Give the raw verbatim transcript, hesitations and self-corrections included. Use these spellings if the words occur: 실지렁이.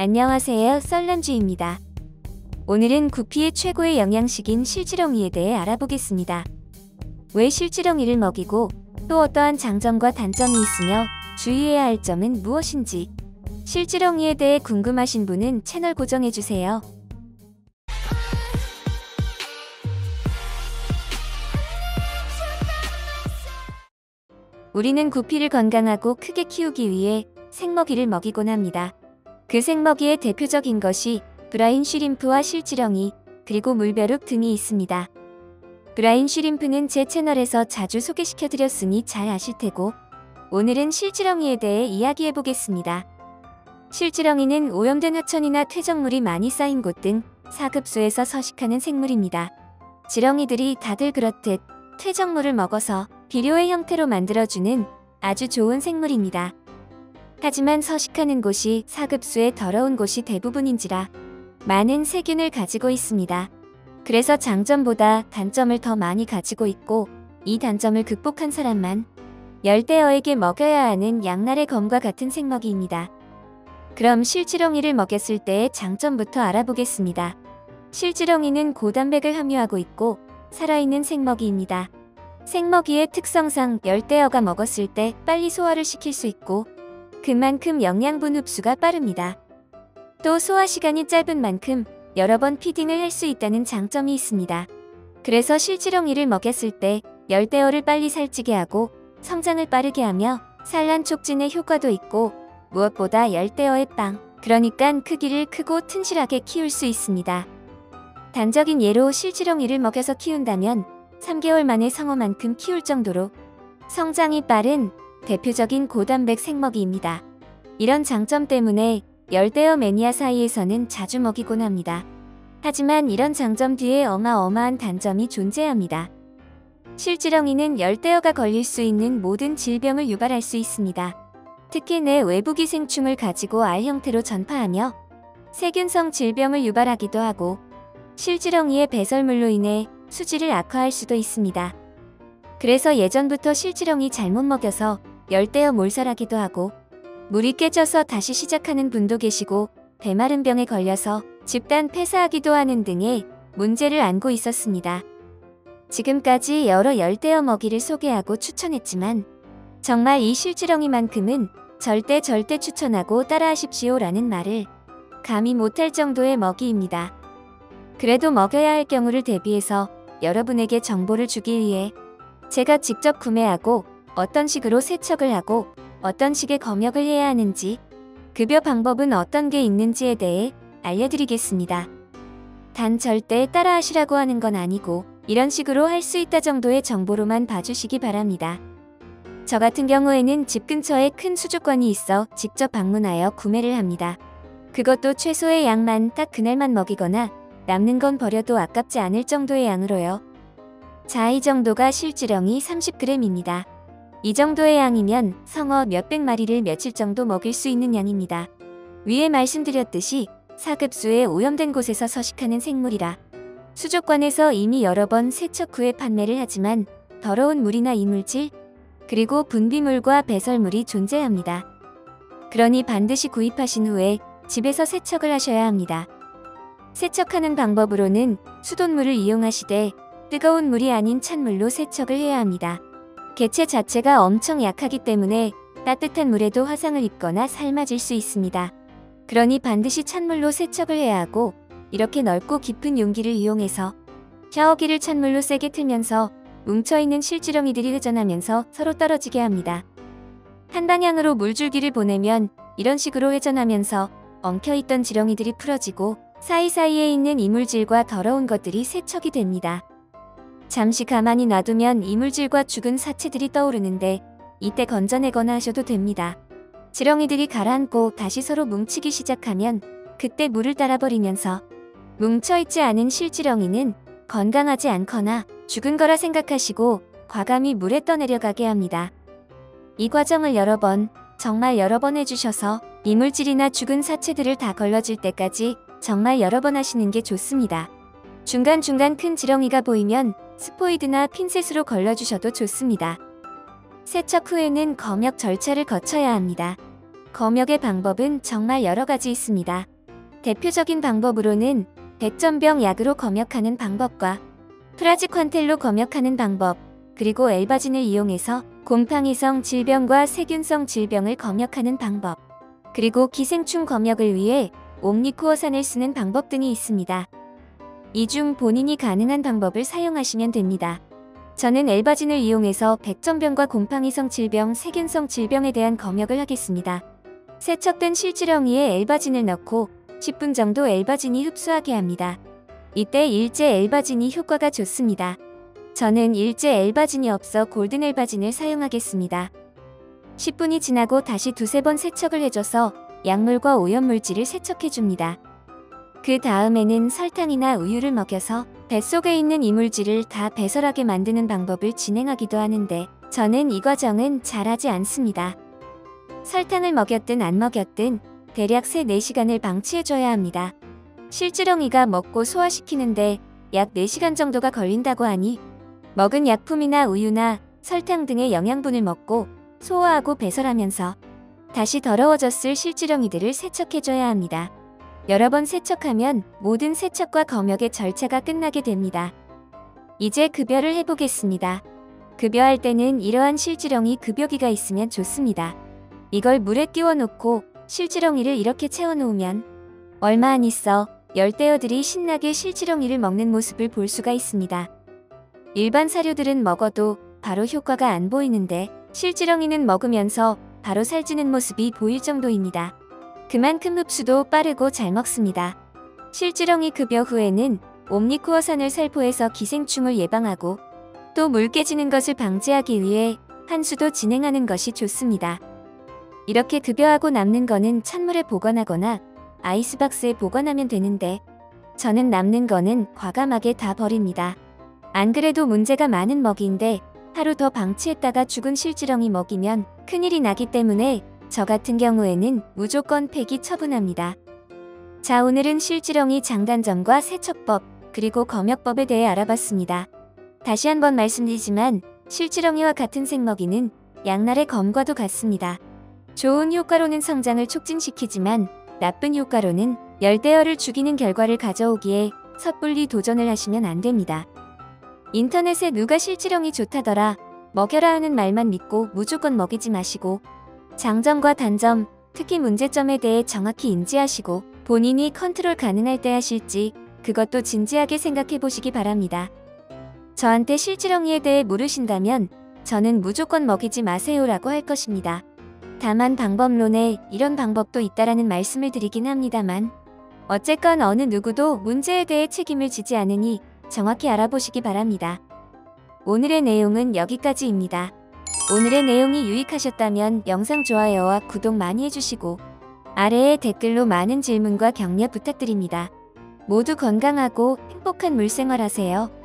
안녕하세요, 썰남주입니다. 오늘은 구피의 최고의 영양식인 실지렁이에 대해 알아보겠습니다. 왜 실지렁이를 먹이고 또 어떠한 장점과 단점이 있으며 주의해야 할 점은 무엇인지 실지렁이에 대해 궁금하신 분은 채널 고정해주세요. 우리는 구피를 건강하고 크게 키우기 위해 생먹이를 먹이곤 합니다. 그 생먹이의 대표적인 것이 브라인 쉬림프와 실지렁이, 그리고 물벼룩 등이 있습니다. 브라인 쉬림프는 제 채널에서 자주 소개시켜드렸으니 잘 아실테고, 오늘은 실지렁이에 대해 이야기해보겠습니다. 실지렁이는 오염된 하천이나 퇴적물이 많이 쌓인 곳 등 사급수에서 서식하는 생물입니다. 지렁이들이 다들 그렇듯 퇴적물을 먹어서 비료의 형태로 만들어주는 아주 좋은 생물입니다. 하지만 서식하는 곳이 사급수의 더러운 곳이 대부분인지라 많은 세균을 가지고 있습니다. 그래서 장점보다 단점을 더 많이 가지고 있고, 이 단점을 극복한 사람만 열대어에게 먹여야 하는 양날의 검과 같은 생먹이입니다. 그럼 실지렁이를 먹였을 때의 장점부터 알아보겠습니다. 실지렁이는 고단백을 함유하고 있고 살아있는 생먹이입니다. 생먹이의 특성상 열대어가 먹었을 때 빨리 소화를 시킬 수 있고, 그만큼 영양분 흡수가 빠릅니다. 또 소화 시간이 짧은 만큼 여러 번 피딩을 할 수 있다는 장점이 있습니다. 그래서 실지렁이를 먹였을 때 열대어를 빨리 살찌게 하고 성장을 빠르게 하며 산란 촉진의 효과도 있고, 무엇보다 열대어의 빵, 그러니까 크기를 크고 튼실하게 키울 수 있습니다. 단적인 예로 실지렁이를 먹여서 키운다면 삼 개월 만에 상어만큼 키울 정도로 성장이 빠른 대표적인 고단백 생먹이입니다. 이런 장점 때문에 열대어 매니아 사이에서는 자주 먹이곤 합니다. 하지만 이런 장점 뒤에 어마어마한 단점이 존재합니다. 실지렁이는 열대어가 걸릴 수 있는 모든 질병을 유발할 수 있습니다. 특히 내 외부기생충을 가지고 알 형태로 전파하며 세균성 질병을 유발하기도 하고, 실지렁이의 배설물로 인해 수질을 악화할 수도 있습니다. 그래서 예전부터 실지렁이 잘못 먹여서 열대어 몰살하기도 하고, 물이 깨져서 다시 시작하는 분도 계시고, 배마른 병에 걸려서 집단 폐사하기도 하는 등의 문제를 안고 있었습니다. 지금까지 여러 열대어 먹이를 소개하고 추천했지만, 정말 이 실지렁이만큼은 절대 절대 추천하고 따라하십시오라는 말을 감히 못할 정도의 먹이입니다. 그래도 먹여야 할 경우를 대비해서 여러분에게 정보를 주기 위해 제가 직접 구매하고, 어떤 식으로 세척을 하고, 어떤 식의 검역을 해야 하는지, 급여 방법은 어떤 게 있는지에 대해 알려드리겠습니다. 단 절대 따라하시라고 하는 건 아니고, 이런 식으로 할 수 있다 정도의 정보로만 봐주시기 바랍니다. 저 같은 경우에는 집 근처에 큰 수족관이 있어 직접 방문하여 구매를 합니다. 그것도 최소의 양만 딱 그날만 먹이거나 남는 건 버려도 아깝지 않을 정도의 양으로요. 자, 이 정도가 실지렁이 삼십 그램입니다. 이 정도의 양이면 성어 몇백 마리를 며칠 정도 먹일 수 있는 양입니다. 위에 말씀드렸듯이 사급수에 오염된 곳에서 서식하는 생물이라 수족관에서 이미 여러 번 세척 후에 판매를 하지만 더러운 물이나 이물질, 그리고 분비물과 배설물이 존재합니다. 그러니 반드시 구입하신 후에 집에서 세척을 하셔야 합니다. 세척하는 방법으로는 수돗물을 이용하시되 뜨거운 물이 아닌 찬물로 세척을 해야 합니다. 개체 자체가 엄청 약하기 때문에 따뜻한 물에도 화상을 입거나 삶아질 수 있습니다. 그러니 반드시 찬물로 세척을 해야 하고, 이렇게 넓고 깊은 용기를 이용해서 샤워기를 찬물로 세게 틀면서 뭉쳐있는 실지렁이들이 회전하면서 서로 떨어지게 합니다. 한 방향으로 물줄기를 보내면 이런 식으로 회전하면서 엉켜있던 지렁이들이 풀어지고, 사이사이에 있는 이물질과 더러운 것들이 세척이 됩니다. 잠시 가만히 놔두면 이물질과 죽은 사체들이 떠오르는데, 이때 건져내거나 하셔도 됩니다. 지렁이들이 가라앉고 다시 서로 뭉치기 시작하면 그때 물을 따라버리면서 뭉쳐있지 않은 실지렁이는 건강하지 않거나 죽은 거라 생각하시고 과감히 물에 떠내려가게 합니다. 이 과정을 여러 번, 정말 여러 번 해주셔서 이물질이나 죽은 사체들을 다 걸러질 때까지 정말 여러 번 하시는 게 좋습니다. 중간중간 큰 지렁이가 보이면 스포이드나 핀셋으로 걸러주셔도 좋습니다. 세척 후에는 검역 절차를 거쳐야 합니다. 검역의 방법은 정말 여러 가지 있습니다. 대표적인 방법으로는 백전병 약으로 검역하는 방법과 프라지퀀텔로 검역하는 방법, 그리고 엘바진을 이용해서 곰팡이성 질병과 세균성 질병을 검역하는 방법, 그리고 기생충 검역을 위해 옴니코어산을 쓰는 방법 등이 있습니다. 이 중 본인이 가능한 방법을 사용하시면 됩니다. 저는 엘바진을 이용해서 백전병과 곰팡이성 질병, 세균성 질병에 대한 검역을 하겠습니다. 세척된 실지렁이에 엘바진을 넣고 십 분 정도 엘바진이 흡수하게 합니다. 이때 일제 엘바진이 효과가 좋습니다. 저는 일제 엘바진이 없어 골든 엘바진을 사용하겠습니다. 십 분이 지나고 다시 두세 번 세척을 해줘서 약물과 오염물질을 세척해줍니다. 그 다음에는 설탕이나 우유를 먹여서 뱃속에 있는 이물질을 다 배설하게 만드는 방법을 진행하기도 하는데, 저는 이 과정은 잘하지 않습니다. 설탕을 먹였든 안 먹였든 대략 세, 네 시간을 방치해줘야 합니다. 실지렁이가 먹고 소화시키는데 약 네 시간 정도가 걸린다고 하니, 먹은 약품이나 우유나 설탕 등의 영양분을 먹고 소화하고 배설하면서 다시 더러워졌을 실지렁이들을 세척해줘야 합니다. 여러 번 세척하면 모든 세척과 검역의 절차가 끝나게 됩니다. 이제 급여를 해보겠습니다. 급여할 때는 이러한 실지렁이 급여기가 있으면 좋습니다. 이걸 물에 끼워놓고 실지렁이를 이렇게 채워놓으면 얼마 안 있어 열대어들이 신나게 실지렁이를 먹는 모습을 볼 수가 있습니다. 일반 사료들은 먹어도 바로 효과가 안 보이는데, 실지렁이는 먹으면서 바로 살찌는 모습이 보일 정도입니다. 그만큼 흡수도 빠르고 잘 먹습니다. 실지렁이 급여 후에는 옴니코어산을 살포해서 기생충을 예방하고 또 물 깨지는 것을 방지하기 위해 한수도 진행하는 것이 좋습니다. 이렇게 급여하고 남는 거는 찬물에 보관하거나 아이스박스에 보관하면 되는데, 저는 남는 거는 과감하게 다 버립니다. 안 그래도 문제가 많은 먹이인데 하루 더 방치했다가 죽은 실지렁이 먹이면 큰일이 나기 때문에 저 같은 경우에는 무조건 폐기 처분합니다. 자, 오늘은 실지렁이 장단점과 세척법, 그리고 검역법에 대해 알아봤습니다. 다시 한번 말씀드리지만 실지렁이와 같은 생먹이는 양날의 검과도 같습니다. 좋은 효과로는 성장을 촉진시키지만 나쁜 효과로는 열대어를 죽이는 결과를 가져오기에 섣불리 도전을 하시면 안됩니다. 인터넷에 누가 실지렁이 좋다더라, 먹여라 하는 말만 믿고 무조건 먹이지 마시고, 장점과 단점, 특히 문제점에 대해 정확히 인지하시고 본인이 컨트롤 가능할 때 하실지 그것도 진지하게 생각해 보시기 바랍니다. 저한테 실지렁이에 대해 물으신다면 저는 무조건 먹이지 마세요라고 할 것입니다. 다만 방법론에 이런 방법도 있다라는 말씀을 드리긴 합니다만, 어쨌건 어느 누구도 문제에 대해 책임을 지지 않으니 정확히 알아보시기 바랍니다. 오늘의 내용은 여기까지입니다. 오늘의 내용이 유익하셨다면 영상 좋아요와 구독 많이 해주시고 아래에 댓글로 많은 질문과 격려 부탁드립니다. 모두 건강하고 행복한 물생활 하세요.